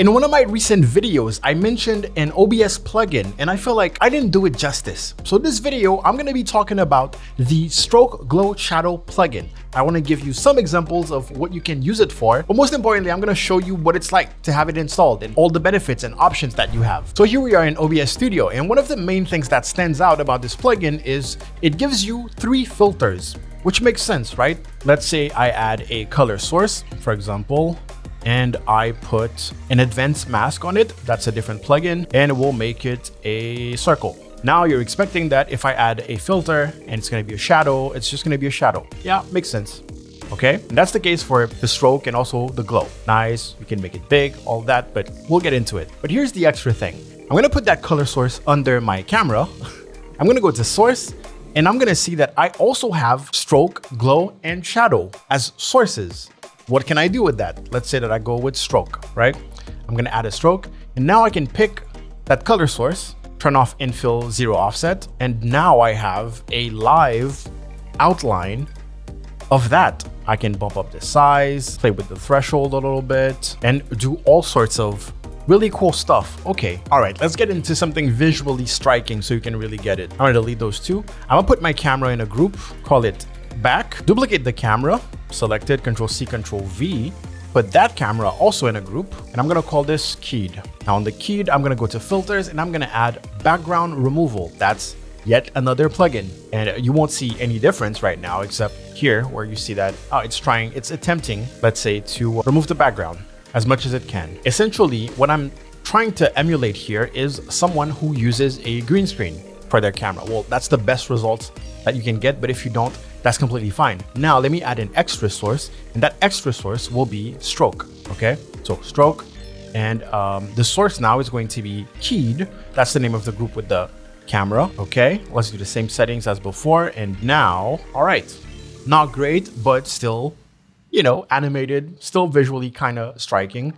In one of my recent videos, I mentioned an OBS plugin and I feel like I didn't do it justice. So this video, I'm gonna be talking about the Stroke Glow Shadow plugin. I wanna give you some examples of what you can use it for, but most importantly, I'm gonna show you what it's like to have it installed and all the benefits and options that you have. So here we are in OBS Studio, and one of the main things that stands out about this plugin is it gives you 3 filters, which makes sense, right? Let's say I add a color source, for example, and I put an advanced mask on it. That's a different plugin, and we'll make it a circle. Now you're expecting that if I add a filter and it's gonna be a shadow, it's just gonna be a shadow. Yeah, makes sense. Okay, and that's the case for the stroke and also the glow. Nice, we can make it big, all that, but we'll get into it. But here's the extra thing. I'm gonna put that color source under my camera. I'm gonna go to source, and I'm gonna see that I also have stroke, glow, and shadow as sources. What can I do with that? Let's say that I go with stroke, right? I'm gonna add a stroke, and now I can pick that color source, turn off infill 0 offset, and now I have a live outline of that. I can bump up the size, play with the threshold a little bit, and do all sorts of really cool stuff. Okay, all right, let's get into something visually striking so you can really get it. I'm gonna delete those two. I'm gonna put my camera in a group, call it back, duplicate the camera, select it, Control C, Control V, put that camera also in a group, and I'm gonna call this keyed. Now on the keyed, I'm gonna go to filters, and I'm gonna add background removal. That's yet another plugin, and you won't see any difference right now, except here where you see that it's attempting, let's say, to remove the background as much as it can. Essentially, what I'm trying to emulate here is someone who uses a green screen for their camera. Well, that's the best results that you can get, but if you don't, that's completely fine. Now let me add an extra source, and that extra source will be stroke. Okay, so stroke, and the source now is going to be keyed. That's the name of the group with the camera. Okay, let's do the same settings as before, and now, all right, not great, but still, you know, animated, still visually kind of striking.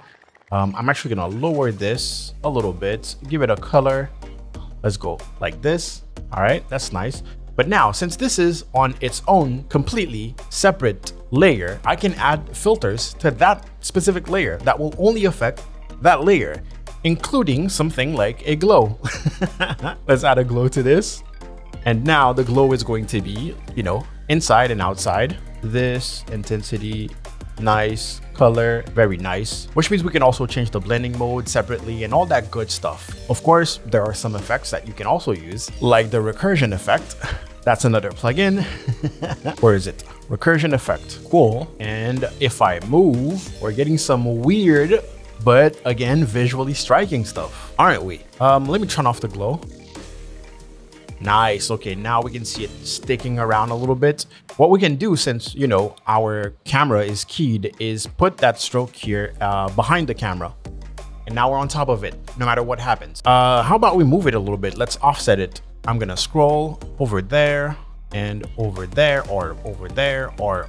I'm actually gonna lower this a little bit, give it a color. Let's go like this. All right, that's nice. But now, since this is on its own completely separate layer, I can add filters to that specific layer that will only affect that layer, including something like a glow. Let's add a glow to this. And now the glow is going to be, you know, inside and outside. This intensity, nice color, very nice, which means we can also change the blending mode separately and all that good stuff. Of course, there are some effects that you can also use, like the recursion effect. That's another plugin. Where is it? Recursion effect. Cool. And if I move, we're getting some weird, but again, visually striking stuff, aren't we? Let me turn off the glow. Nice. Okay, now we can see it sticking around a little bit. What we can do, since, you know, our camera is keyed, is put that stroke here behind the camera, and now we're on top of it no matter what happens. How about we move it a little bit? Let's offset it. I'm gonna scroll over there and over there, or over there, or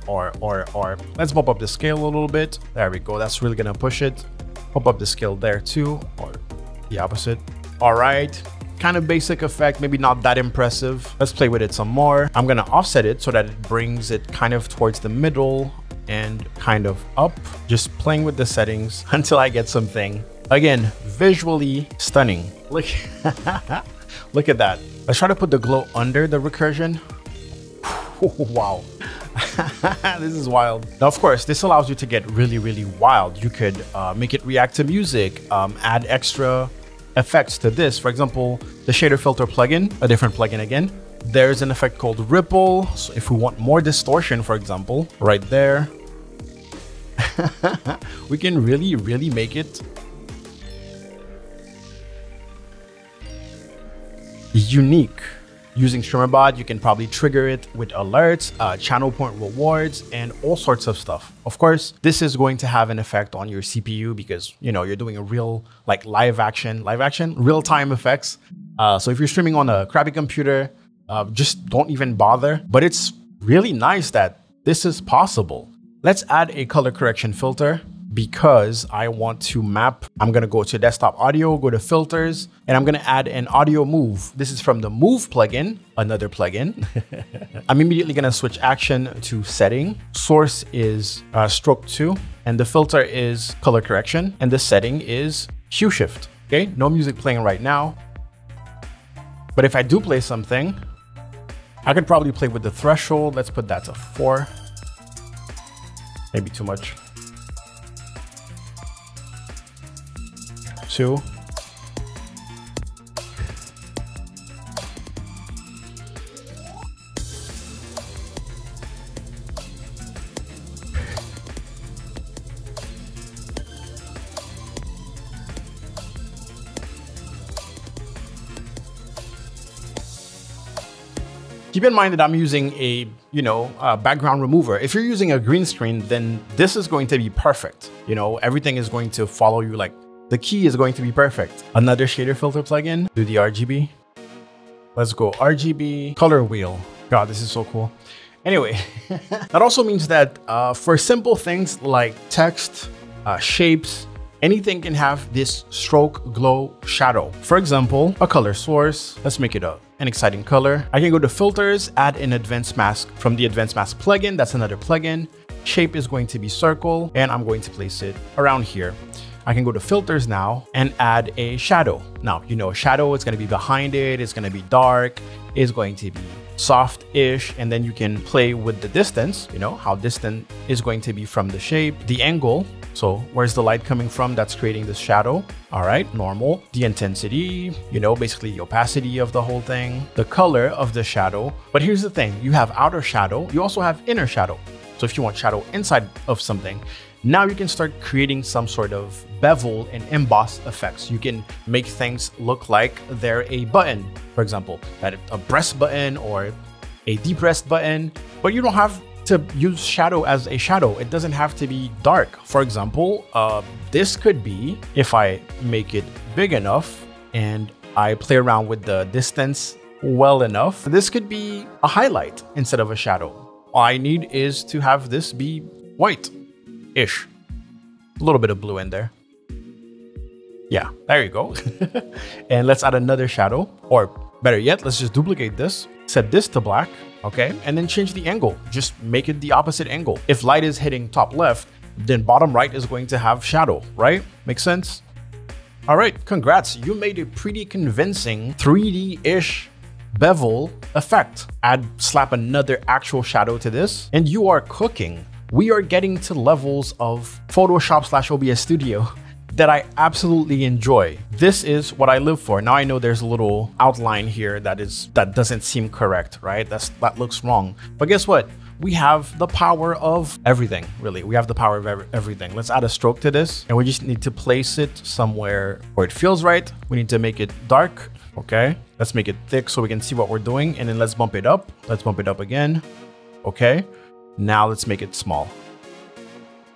let's bump up the scale a little bit. There we go. That's really gonna push it. Bump up the scale there too, or the opposite. All right, kind of basic effect, maybe not that impressive. Let's play with it some more. I'm gonna offset it so that it brings it kind of towards the middle and kind of up, just playing with the settings until I get something, again, visually stunning. Look, look at that. Let's try to put the glow under the recursion. Wow. This is wild. Now, of course, this allows you to get really, really wild. You could make it react to music, add extra effects to this. For example, the shader filter plugin, a different plugin again, there's an effect called ripple. So if we want more distortion, for example, right there, we can really, really make it unique. Using StreamerBot, you can probably trigger it with alerts, channel point rewards, and all sorts of stuff. Of course, this is going to have an effect on your CPU because, you know, you're doing a real, like, real-time effects. So if you're streaming on a crappy computer, just don't even bother. But it's really nice that this is possible. Let's add a color correction filter. because I want to map. I'm gonna go to desktop audio, go to filters, and I'm gonna add an audio move. This is from the move plugin, another plugin. I'm immediately gonna switch action to setting. Source is stroke 2, and the filter is color correction, and the setting is hue shift. Okay, no music playing right now. But if I do play something, I could probably play with the threshold. Let's put that to 4. Maybe too much. 2. Keep in mind that I'm using a, background remover. If you're using a green screen, then this is going to be perfect. You know, everything is going to follow you. Like the key is going to be perfect. Another shader filter plugin. Do the RGB. Let's go RGB color wheel. God, this is so cool. Anyway, that also means that for simple things like text, shapes, anything can have this stroke, glow, shadow. For example, a color source. Let's make it an exciting color. I can go to filters, add an advanced mask from the advanced mask plugin. That's another plugin. Shape is going to be circle, and I'm going to place it around here. I can go to filters now and add a shadow. Now, you know, shadow is going to be behind it. It's going to be dark. It's going to be soft-ish, and then you can play with the distance, you know, how distant is going to be from the shape, the angle. So where's the light coming from? That's creating this shadow. All right, normal. The intensity, you know, basically the opacity of the whole thing, the color of the shadow. But here's the thing, you have outer shadow, you also have inner shadow. So if you want shadow inside of something, now you can start creating some sort of bevel and emboss effects. You can make things look like they're a button, for example, a press button or a depress button, but you don't have to use shadow as a shadow. It doesn't have to be dark. For example, this could be, if I make it big enough and I play around with the distance well enough, this could be a highlight instead of a shadow. All I need is to have this be white. Ish. A little bit of blue in there. Yeah, there you go. And let's add another shadow, or better yet, let's just duplicate this, set this to black, okay? And then change the angle. Just make it the opposite angle. If light is hitting top left, then bottom right is going to have shadow, right? Makes sense? All right, congrats. You made a pretty convincing 3D-ish bevel effect. Slap another actual shadow to this, and you are cooking. We are getting to levels of Photoshop / OBS Studio that I absolutely enjoy. This is what I live for. Now I know there's a little outline here that doesn't seem correct, right? That looks wrong. But guess what? We have the power of everything, really. We have the power of everything. Let's add a stroke to this, and we just need to place it somewhere where it feels right. We need to make it dark, okay? Let's make it thick so we can see what we're doing, and then let's bump it up. Let's bump it up again, okay? Now let's make it small.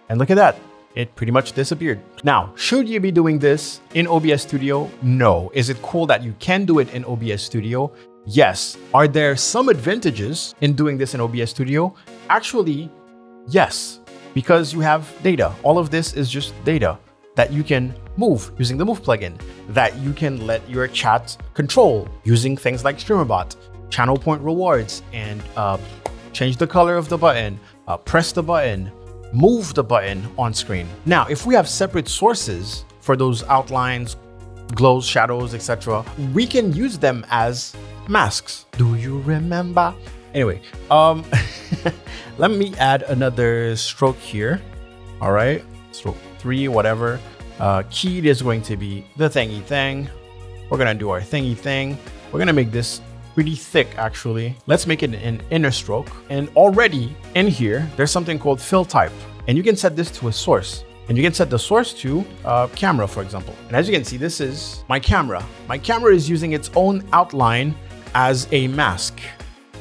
And look at that. It pretty much disappeared. Now, should you be doing this in OBS Studio? No. Is it cool that you can do it in OBS Studio? Yes. Are there some advantages in doing this in OBS Studio? Actually, yes, because you have data. All of this is just data that you can move using the Move plugin, that you can let your chat control using things like StreamerBot, channel point rewards, and change the color of the button, press the button, move the button on screen. Now, if we have separate sources for those outlines, glows, shadows, etc., we can use them as masks. Do you remember? Anyway, let me add another stroke here. All right, stroke 3, whatever. Keyed is going to be the thingy thing. We're gonna do our thingy thing. We're gonna make this pretty thick, actually. Let's make it an inner stroke. And already in here, there's something called fill type. And you can set this to a source. And you can set the source to camera, for example. And as you can see, this is my camera. My camera is using its own outline as a mask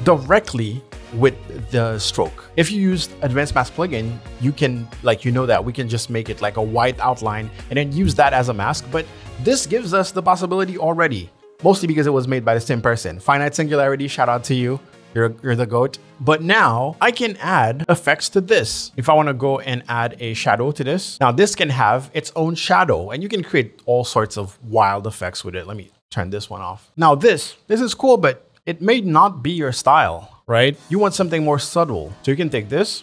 directly with the stroke. If you used advanced mask plugin, you can, we can just make it like a white outline and then use that as a mask. But this gives us the possibility already. Mostly because it was made by the same person. Finite Singularity, shout out to you. You're the goat. But now I can add effects to this. If I want to go and add a shadow to this, now this can have its own shadow and you can create all sorts of wild effects with it. Let me turn this one off. Now this is cool, but it may not be your style, right? You want something more subtle. So you can take this.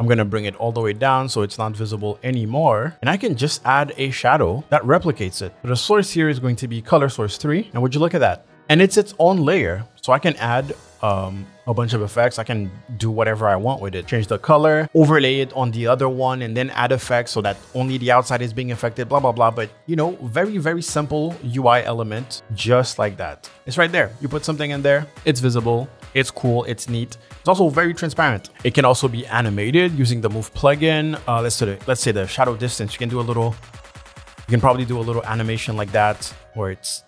I'm going to bring it all the way down so it's not visible anymore. And I can just add a shadow that replicates it. The source here is going to be color source 3. And would you look at that? And it's its own layer. So I can add a bunch of effects. I can do whatever I want with it. Change the color, overlay it on the other one, and then add effects so that only the outside is being affected, blah, blah, blah. But you know, very, very simple UI element, just like that. It's right there. You put something in there, it's visible. It's cool, it's neat. It's also very transparent. It can also be animated using the move plugin. Let's say the shadow distance, you can probably do a little animation like that, where it's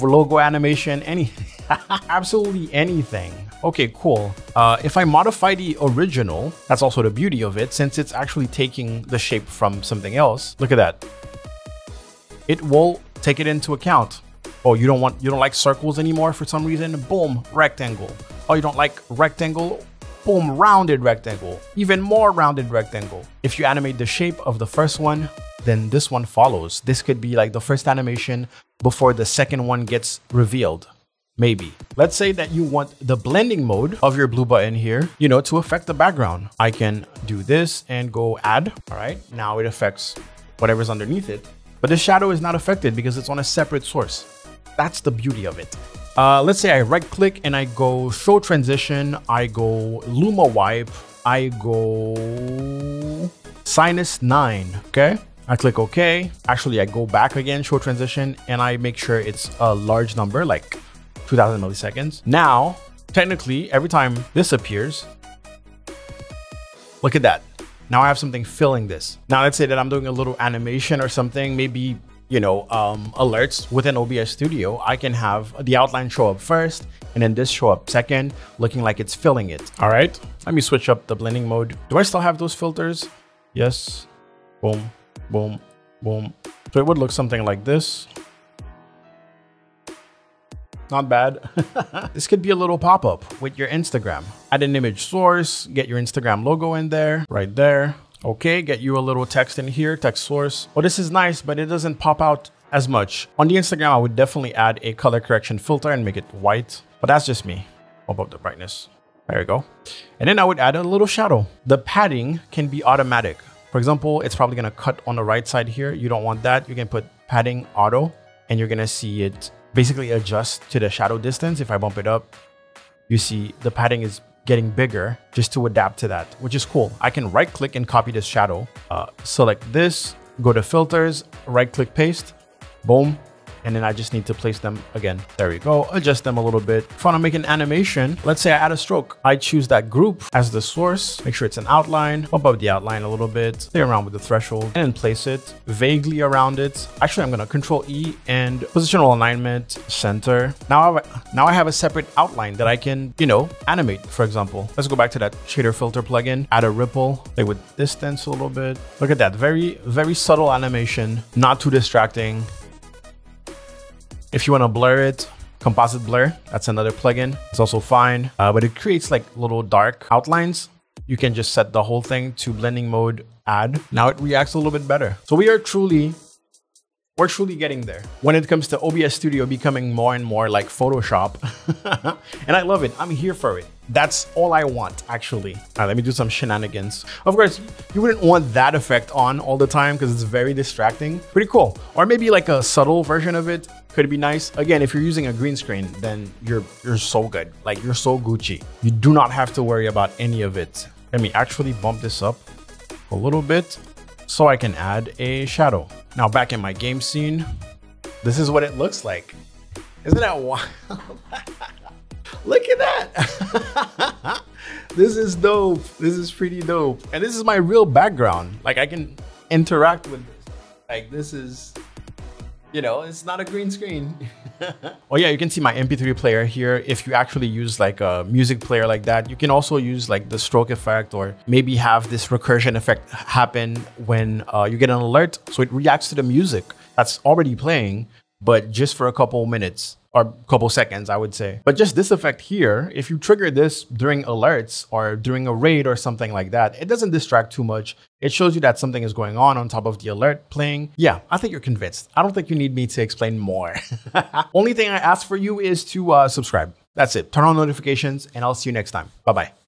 logo animation, absolutely anything. Okay, cool. If I modify the original, that's also the beauty of it, since it's actually taking the shape from something else. Look at that. It will take it into account. Oh, you don't like circles anymore for some reason? Boom, rectangle. Oh, you don't like rectangle? Boom, rounded rectangle. Even more rounded rectangle. If you animate the shape of the first one, then this one follows. This could be like the first animation before the second one gets revealed. Maybe. Let's say that you want the blending mode of your blue button here, you know, to affect the background. I can do this and go add. All right, now it affects whatever's underneath it. But the shadow is not affected because it's on a separate source. That's the beauty of it. Let's say I right click and I go show transition. I go Luma wipe. I go Sinus 9. Okay. I click OK. Actually, I go back again, show transition, and I make sure it's a large number, like 2000 milliseconds. Now, technically, every time this appears, look at that. Now I have something filling this. Now let's say that I'm doing a little animation or something, maybe alerts within OBS Studio, I can have the outline show up first and then this show up second, looking like it's filling it. All right, let me switch up the blending mode. Do I still have those filters? Yes. Boom, boom, boom. So it would look something like this. Not bad. This could be a little pop-up with your Instagram. Add an image source, get your Instagram logo in there, right there. Okay, get you a little text in here, text source. Oh, this is nice, but it doesn't pop out as much. On the Instagram, I would definitely add a color correction filter and make it white, but that's just me. Pop up the brightness. There we go. And then I would add a little shadow. The padding can be automatic. For example, it's probably gonna cut on the right side here. You don't want that. You can put padding auto and you're gonna see it basically adjust to the shadow distance. If I bump it up, you see the padding is getting bigger just to adapt to that, which is cool. I can right click and copy this shadow, select this, go to filters, right click paste, boom. And then I just need to place them again. There we go, adjust them a little bit. If I wanna make an animation, let's say I add a stroke. I choose that group as the source, make sure it's an outline, bump up the outline a little bit, stay around with the threshold and then place it vaguely around it. Actually, I'm gonna control E and positional alignment, center. Now I have a separate outline that I can, animate, for example. Let's go back to that shader filter plugin, add a ripple, play with distance a little bit. Look at that, very, very subtle animation, not too distracting. If you want to blur it, composite blur, that's another plugin. It's also fine, but it creates like little dark outlines. You can just set the whole thing to blending mode, add. Now it reacts a little bit better. So we're truly getting there when it comes to OBS Studio becoming more and more like Photoshop. And I love it. I'm here for it. That's all I want, actually. All right, let me do some shenanigans. Of course, you wouldn't want that effect on all the time because it's very distracting. Pretty cool. Or maybe like a subtle version of it could be nice. Again, if you're using a green screen, then you're so good. Like, you're so Gucci. You do not have to worry about any of it. Let me actually bump this up a little bit so I can add a shadow. Now back in my game scene, this is what it looks like. Isn't that wild? Look at that. This is dope. This is pretty dope. And this is my real background. Like, I can interact with this. Like, this is, it's not a green screen. Oh yeah, you can see my MP3 player here. If you actually use like a music player like that, you can also use like the stroke effect or maybe have this recursion effect happen when you get an alert. So it reacts to the music that's already playing, but just for a couple minutes or couple seconds, I would say. But just this effect here, if you trigger this during alerts or during a raid or something like that, it doesn't distract too much. It shows you that something is going on top of the alert playing. Yeah, I think you're convinced. I don't think you need me to explain more. Only thing I ask for you is to subscribe. That's it. Turn on notifications and I'll see you next time. Bye-bye.